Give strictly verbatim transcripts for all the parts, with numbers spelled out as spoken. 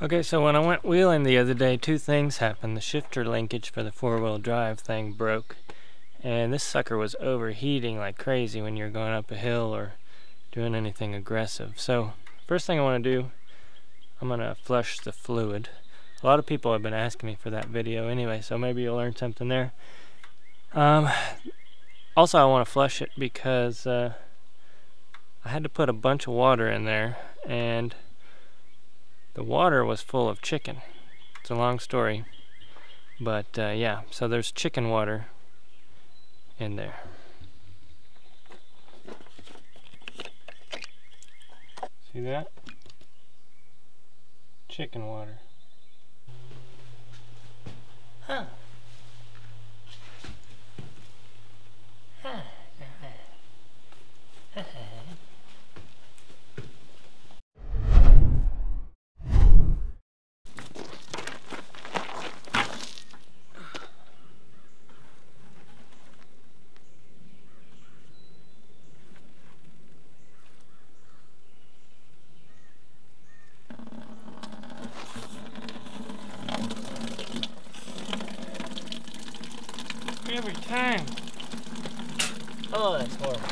Okay, so when I went wheeling the other day, two things happened. The shifter linkage for the four-wheel drive thing broke, and this sucker was overheating like crazy when you're going up a hill or doing anything aggressive. So first thing I want to do, I'm gonna flush the fluid. A lot of people have been asking me for that video anyway, so maybe you'll learn something there. Um, also, I want to flush it because uh, I had to put a bunch of water in there, and the water was full of chicken. It's a long story, but uh, yeah, so there's chicken water in there. See that? Chicken water. Huh. Huh. Every time. Oh, that's horrible.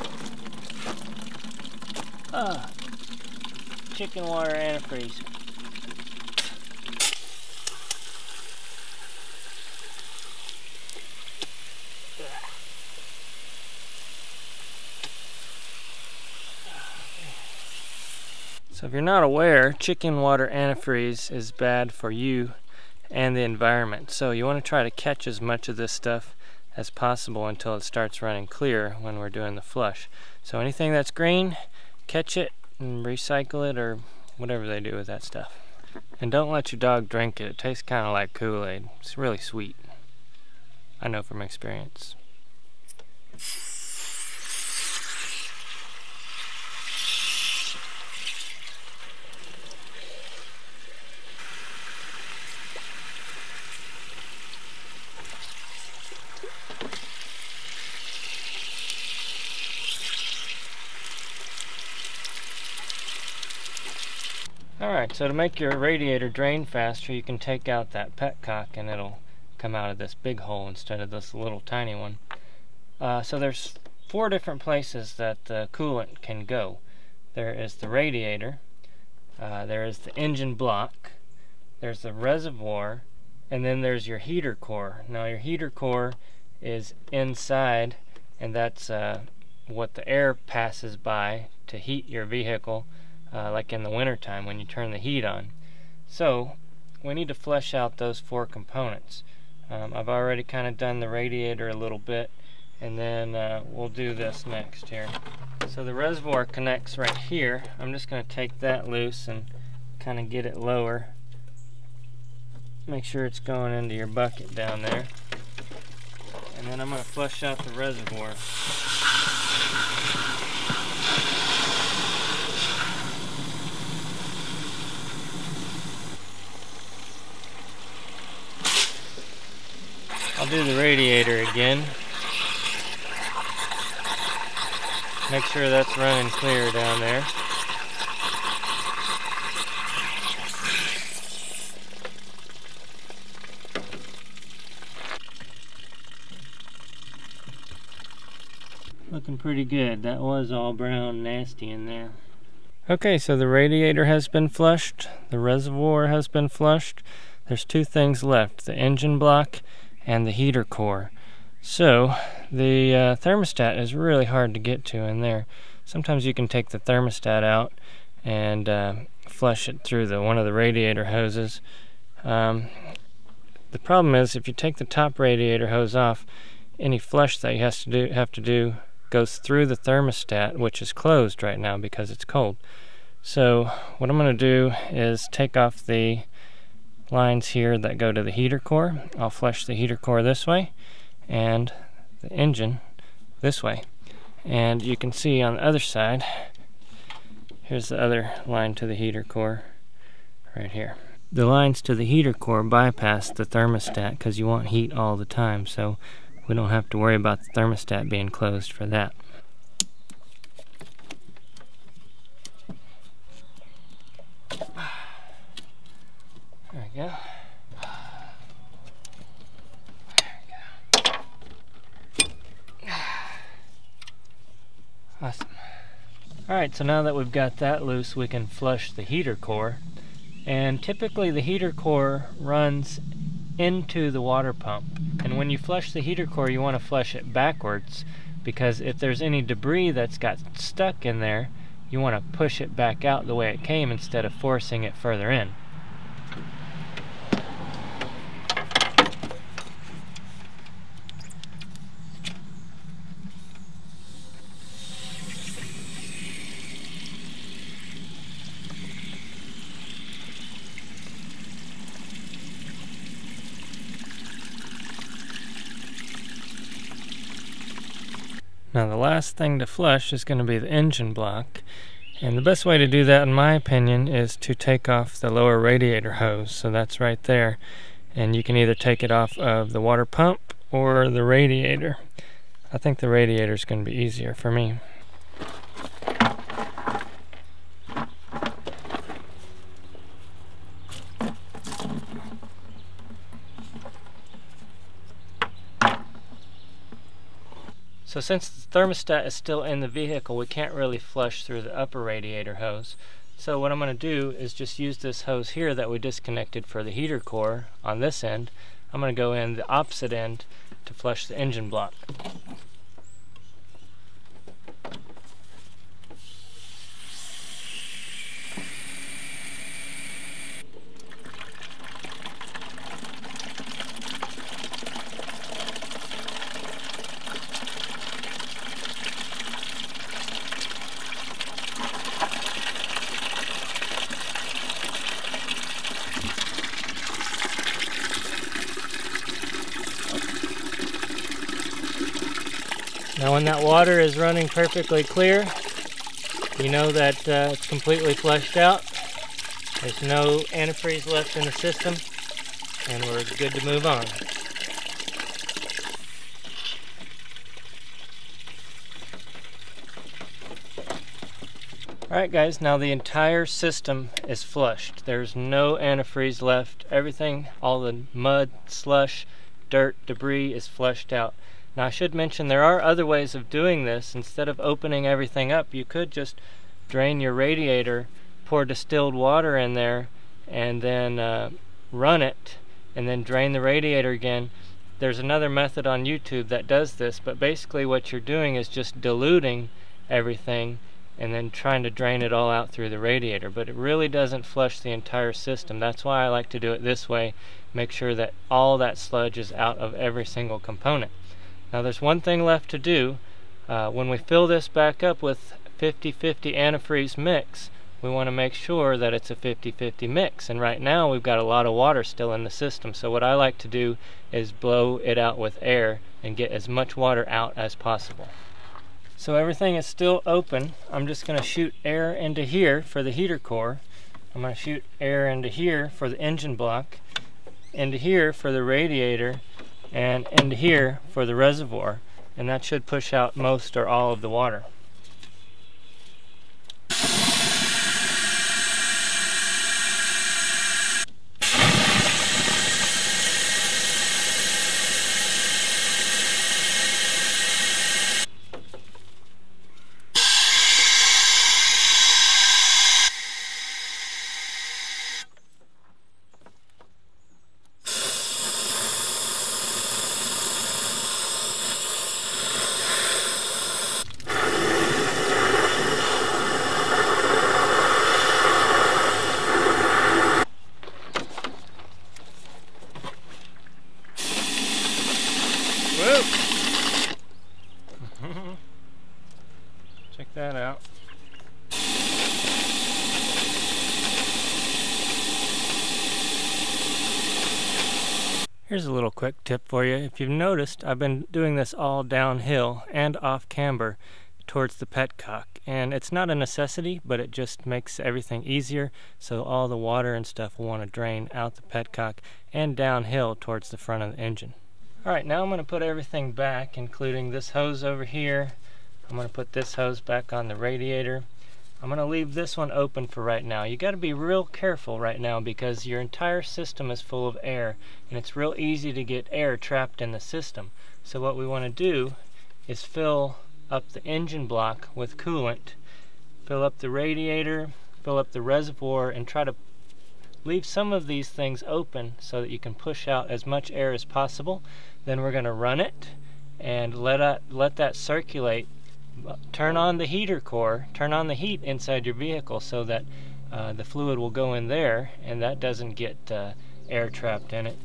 Ah, chicken water antifreeze. So if you're not aware, chicken water antifreeze is bad for you and the environment. So you want to try to catch as much of this stuff as possible until it starts running clear when we're doing the flush. So anything that's green, catch it and recycle it or whatever they do with that stuff. And don't let your dog drink it. It tastes kind of like Kool-Aid. It's really sweet. I know from experience. Alright, so to make your radiator drain faster, you can take out that petcock and it'll come out of this big hole instead of this little tiny one. Uh, so there's four different places that the coolant can go. There is the radiator, uh, there is the engine block, there's the reservoir, and then there's your heater core. Now your heater core is inside, and that's uh, what the air passes by to heat your vehicle. Uh, like in the winter time when you turn the heat on. So we need to flush out those four components. Um, I've already kind of done the radiator a little bit, and then uh, we'll do this next here. So the reservoir connects right here. I'm just going to take that loose and kind of get it lower. Make sure it's going into your bucket down there. And then I'm going to flush out the reservoir. I'll do the radiator again. Make sure that's running clear down there. Looking pretty good. That was all brown nasty in there. Okay, so the radiator has been flushed. The reservoir has been flushed. There's two things left, the engine block and the heater core. So the uh, thermostat is really hard to get to in there. Sometimes you can take the thermostat out and uh, flush it through the one of the radiator hoses. Um, the problem is if you take the top radiator hose off, any flush that you has to do, have to do goes through the thermostat, which is closed right now because it's cold. So what I'm going to do is take off the lines here that go to the heater core. I'll flush the heater core this way and the engine this way. And you can see on the other side, here's the other line to the heater core right here. The lines to the heater core bypass the thermostat because you want heat all the time, so we don't have to worry about the thermostat being closed for that. go. There we go. Awesome. Alright, so now that we've got that loose, we can flush the heater core. And typically the heater core runs into the water pump. And when you flush the heater core, you want to flush it backwards, because if there's any debris that's got stuck in there, you want to push it back out the way it came instead of forcing it further in. Now the last thing to flush is going to be the engine block, and the best way to do that in my opinion is to take off the lower radiator hose. So that's right there, and you can either take it off of the water pump or the radiator. I think the radiator is going to be easier for me. So since the thermostat is still in the vehicle, we can't really flush through the upper radiator hose. So what I'm going to do is just use this hose here that we disconnected for the heater core on this end. I'm going to go in the opposite end to flush the engine block. Now when that water is running perfectly clear, you know that uh, it's completely flushed out. There's no antifreeze left in the system, and we're good to move on. Alright guys, now the entire system is flushed. There's no antifreeze left. Everything, all the mud, slush, dirt, debris is flushed out. Now I should mention there are other ways of doing this. Instead of opening everything up, you could just drain your radiator, pour distilled water in there, and then uh, run it, and then drain the radiator again. There's another method on YouTube that does this, but basically what you're doing is just diluting everything and then trying to drain it all out through the radiator, but it really doesn't flush the entire system. That's why I like to do it this way, make sure that all that sludge is out of every single component. Now there's one thing left to do. Uh, when we fill this back up with fifty fifty antifreeze mix, we want to make sure that it's a fifty fifty mix, and right now we've got a lot of water still in the system, so what I like to do is blow it out with air and get as much water out as possible. So everything is still open. I'm just going to shoot air into here for the heater core. I'm going to shoot air into here for the engine block, into here for the radiator, and into here for the reservoir, and that should push out most or all of the water. Check that out. Here's a little quick tip for you. If you've noticed, I've been doing this all downhill and off camber towards the petcock, and it's not a necessity, but it just makes everything easier, so all the water and stuff will want to drain out the petcock and downhill towards the front of the engine. Alright, now I'm going to put everything back, including this hose over here. I'm going to put this hose back on the radiator. I'm going to leave this one open for right now. You got to be real careful right now because your entire system is full of air, and it's real easy to get air trapped in the system. So what we want to do is fill up the engine block with coolant, fill up the radiator, fill up the reservoir, and try to leave some of these things open so that you can push out as much air as possible. Then we're going to run it and let it, let that circulate. Turn on the heater core, turn on the heat inside your vehicle so that uh, the fluid will go in there and that doesn't get uh, air trapped in it.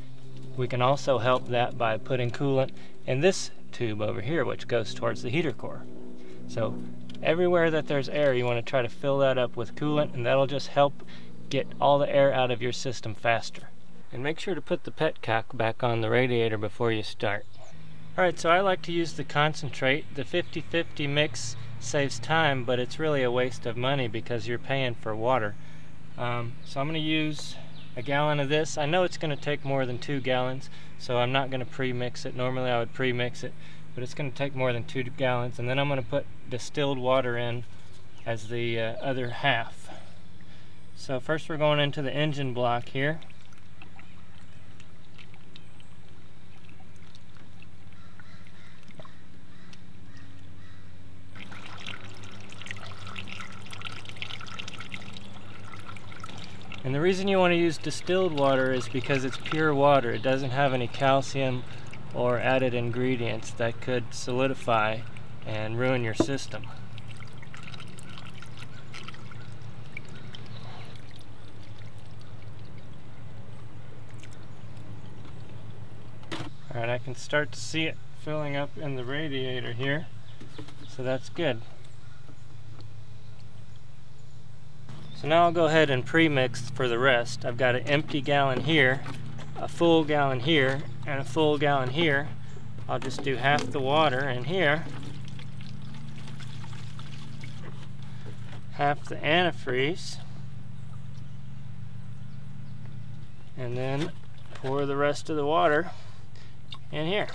We can also help that by putting coolant in this tube over here, which goes towards the heater core. So everywhere that there's air, you want to try to fill that up with coolant, and that'll just help get all the air out of your system faster. And make sure to put the petcock back on the radiator before you start. Alright, so I like to use the concentrate. The fifty fifty mix saves time, but it's really a waste of money because you're paying for water. Um, so I'm going to use a gallon of this. I know it's going to take more than two gallons, so I'm not going to pre-mix it. Normally I would pre-mix it, but it's going to take more than two gallons. And then I'm going to put distilled water in as the uh, other half. So first we're going into the engine block here. And the reason you want to use distilled water is because it's pure water. It doesn't have any calcium or added ingredients that could solidify and ruin your system. Alright, I can start to see it filling up in the radiator here, so that's good. So now I'll go ahead and pre-mix for the rest. I've got an empty gallon here, a full gallon here, and a full gallon here. I'll just do half the water in here, half the antifreeze, and then pour the rest of the water in here.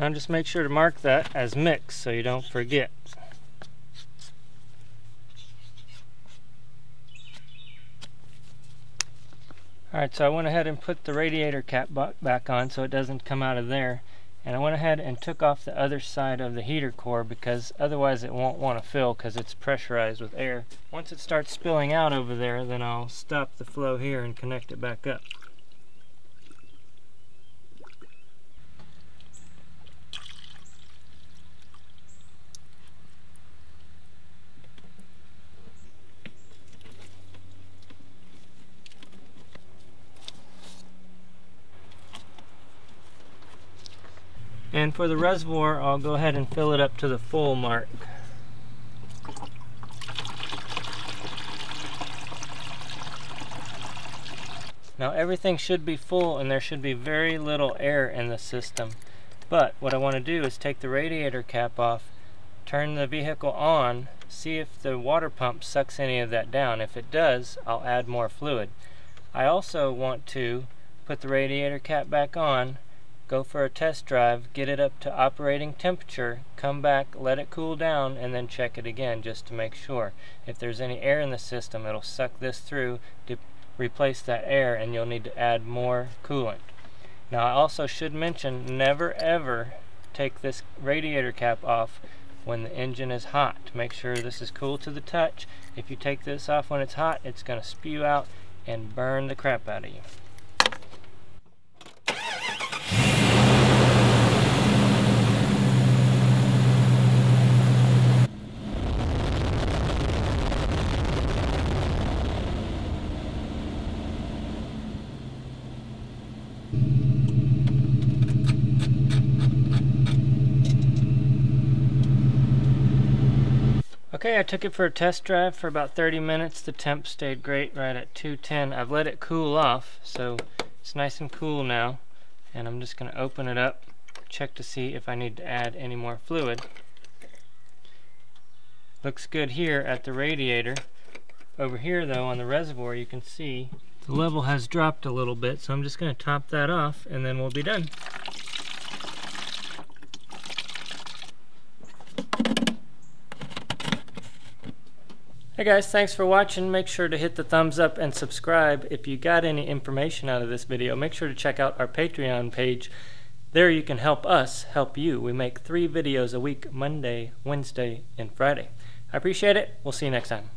Now just make sure to mark that as mixed so you don't forget. Alright, so I went ahead and put the radiator cap back on so it doesn't come out of there. And I went ahead and took off the other side of the heater core because otherwise it won't want to fill because it's pressurized with air. Once it starts spilling out over there, then I'll stop the flow here and connect it back up. And for the reservoir, I'll go ahead and fill it up to the full mark. Now everything should be full and there should be very little air in the system. But what I want to do is take the radiator cap off, turn the vehicle on, see if the water pump sucks any of that down. If it does, I'll add more fluid. I also want to put the radiator cap back on, go for a test drive, get it up to operating temperature, come back, let it cool down, and then check it again just to make sure. If there's any air in the system, it'll suck this through to replace that air, and you'll need to add more coolant. Now I also should mention, never ever take this radiator cap off when the engine is hot. Make sure this is cool to the touch. If you take this off when it's hot, it's going to spew out and burn the crap out of you. Okay, I took it for a test drive for about thirty minutes. The temp stayed great right at two ten. I've let it cool off, so it's nice and cool now. And I'm just going to open it up, check to see if I need to add any more fluid. Looks good here at the radiator. Over here though, on the reservoir, you can see the level has dropped a little bit, so I'm just going to top that off and then we'll be done. Hey guys, thanks for watching. Make sure to hit the thumbs up and subscribe. If you got any information out of this video, make sure to check out our Patreon page. There you can help us help you. We make three videos a week, Monday, Wednesday, and Friday. I appreciate it. We'll see you next time.